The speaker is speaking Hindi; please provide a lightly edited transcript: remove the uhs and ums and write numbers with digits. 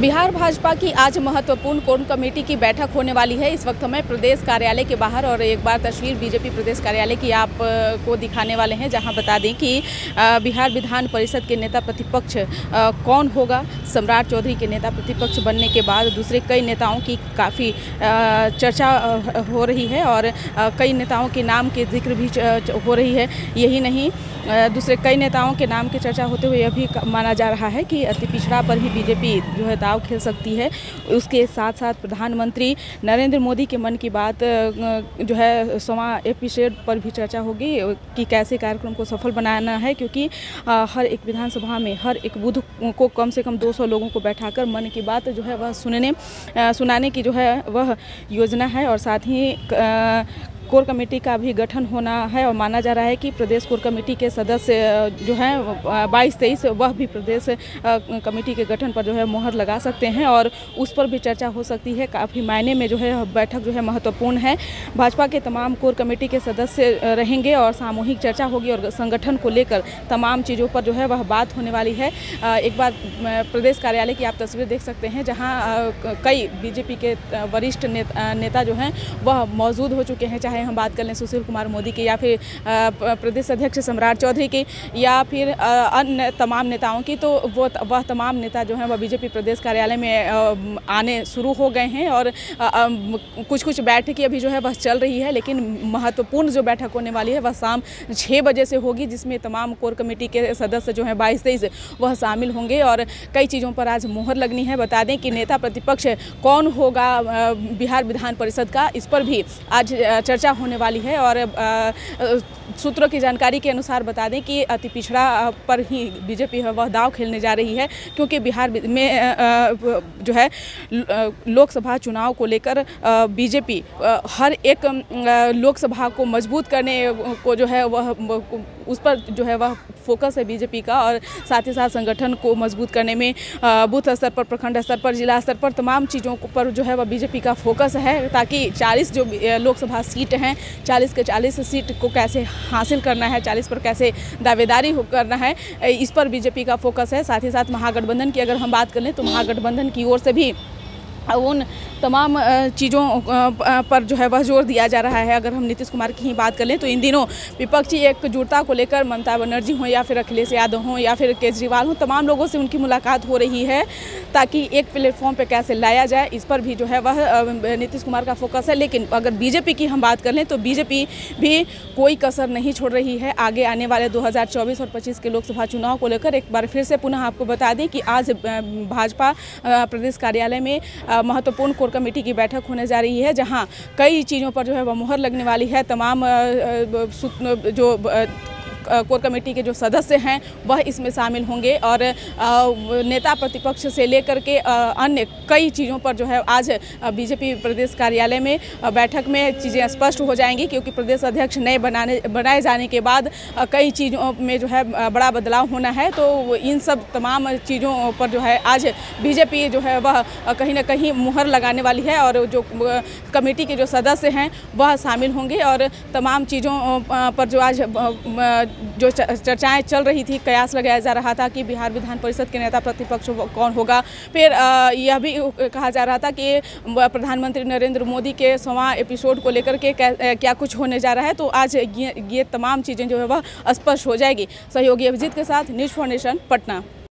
बिहार भाजपा की आज महत्वपूर्ण कोर कमेटी की बैठक होने वाली है। इस वक्त मैं प्रदेश कार्यालय के बाहर और एक बार तस्वीर बीजेपी प्रदेश कार्यालय की आप को दिखाने वाले हैं, जहां बता दें कि बिहार विधान परिषद के नेता प्रतिपक्ष कौन होगा। सम्राट चौधरी के नेता प्रतिपक्ष बनने के बाद दूसरे कई नेताओं की काफ़ी चर्चा हो रही है और कई नेताओं के नाम के जिक्र भी हो रही है। यही नहीं, दूसरे कई नेताओं के नाम की चर्चा होते हुए यह भी माना जा रहा है कि अति पिछड़ा पर ही बीजेपी जो है दाव खेल सकती है। उसके साथ साथ प्रधानमंत्री नरेंद्र मोदी के मन की बात जो है 100वां एपिसोड पर भी चर्चा होगी कि कैसे कार्यक्रम को सफल बनाना है, क्योंकि हर एक विधानसभा में हर एक बूथ को कम से कम 200 लोगों को बैठाकर मन की बात जो है वह सुनाने की जो है वह योजना है। और साथ ही कोर कमेटी का भी गठन होना है और माना जा रहा है कि प्रदेश कोर कमेटी के सदस्य जो हैं 22-23 वह भी प्रदेश कमेटी के गठन पर जो है मोहर लगा सकते हैं और उस पर भी चर्चा हो सकती है। काफ़ी मायने में जो है बैठक जो है महत्वपूर्ण है। भाजपा के तमाम कोर कमेटी के सदस्य रहेंगे और सामूहिक चर्चा होगी और संगठन को लेकर तमाम चीज़ों पर जो है वह बात होने वाली है। एक बार प्रदेश कार्यालय की आप तस्वीर देख सकते हैं, जहाँ कई बीजेपी के वरिष्ठ नेता जो हैं वह मौजूद हो चुके हैं। हम बात कर लें सुशील कुमार मोदी की या फिर प्रदेश अध्यक्ष सम्राट चौधरी की या फिर अन्य तमाम नेताओं की, तो वह तमाम नेता जो हैं वह बीजेपी प्रदेश कार्यालय में आने शुरू हो गए हैं और कुछ बैठकें अभी जो है वह चल रही है। लेकिन महत्वपूर्ण जो बैठक होने वाली है वह शाम 6 बजे से होगी, जिसमें तमाम कोर कमेटी के सदस्य जो हैं 22-23 वह शामिल होंगे और कई चीज़ों पर आज मोहर लगनी है। बता दें कि नेता प्रतिपक्ष कौन होगा बिहार विधान परिषद का, इस पर भी आज चर्चा होने वाली है। और सूत्रों की जानकारी के अनुसार बता दें कि अति पिछड़ा पर ही बीजेपी है वह दाव खेलने जा रही है, क्योंकि बिहार में जो है लोकसभा चुनाव को लेकर बीजेपी हर एक लोकसभा को मजबूत करने को जो है वह उस पर जो है वह फोकस है बीजेपी का। और साथ ही साथ संगठन को मजबूत करने में बूथ स्तर पर, प्रखंड स्तर पर, जिला स्तर पर तमाम चीज़ों पर जो है वह बीजेपी का फोकस है, ताकि 40 जो लोकसभा सीट हैं 40 के 40 सीट को कैसे हासिल करना है, 40 पर कैसे दावेदारी करना है, इस पर बीजेपी का फोकस है। साथ ही साथ महागठबंधन की अगर हम बात कर लें तो महागठबंधन की ओर से भी उन तमाम चीज़ों पर जो है वह जोर दिया जा रहा है। अगर हम नीतीश कुमार की ही बात कर लें तो इन दिनों विपक्षी एकजुटता को लेकर ममता बनर्जी हों या फिर अखिलेश यादव हों या फिर केजरीवाल हों, तमाम लोगों से उनकी मुलाकात हो रही है, ताकि एक प्लेटफॉर्म पे कैसे लाया जाए, इस पर भी जो है वह नीतीश कुमार का फोकस है। लेकिन अगर बीजेपी की हम बात कर लें तो बीजेपी भी कोई कसर नहीं छोड़ रही है। आगे आने वाले 2024 और 2025 के लोकसभा चुनाव को लेकर एक बार फिर से पुनः आपको बता दें कि आज भाजपा प्रदेश कार्यालय में महत्वपूर्ण कोर कमेटी की बैठक होने जा रही है, जहां कई चीज़ों पर जो है वह मोहर लगने वाली है। तमाम जो कोर कमेटी के जो सदस्य हैं वह इसमें शामिल होंगे और नेता प्रतिपक्ष से लेकर के अन्य कई चीज़ों पर जो है आज बीजेपी प्रदेश कार्यालय में बैठक में चीज़ें स्पष्ट हो जाएंगी, क्योंकि प्रदेश अध्यक्ष नए बनाए जाने के बाद कई चीज़ों में जो है बड़ा बदलाव होना है। तो इन सब तमाम चीज़ों पर जो है आज बीजेपी जो है वह कहीं ना कहीं मुहर लगाने वाली है और जो कमेटी के जो सदस्य हैं वह शामिल होंगे और तमाम चीज़ों पर जो आज जो चर्चाएं चल रही थी, कयास लगाया जा रहा था कि बिहार विधान परिषद के नेता प्रतिपक्ष कौन होगा। फिर यह भी कहा जा रहा था कि प्रधानमंत्री नरेंद्र मोदी के 100वां एपिसोड को लेकर के क्या कुछ होने जा रहा है। तो आज ये तमाम चीज़ें जो है वह स्पष्ट हो जाएगी। सहयोगी अभिजीत के साथ न्यूज़4नेशन पटना।